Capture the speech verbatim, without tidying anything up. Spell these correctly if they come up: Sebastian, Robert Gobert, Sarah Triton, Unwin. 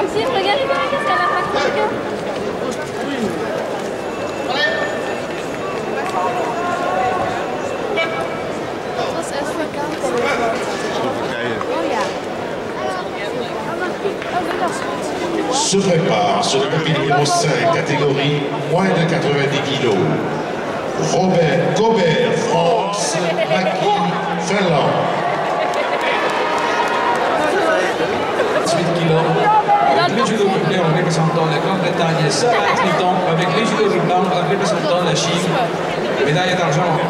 Maxime, regardez bien qu'est-ce qu'elle a pratiqué. Das ist erstmal ganz oh, yeah. Se prépare sur le tapis numéro cinq, catégorie moins de quatre-vingt-dix kilos. Robert Gobert, France, Maki, Finlande. Les judokas blancs représentant la Grande-Bretagne, Sarah Triton avec les judokas blancs représentant la Chine, médaille d'argent.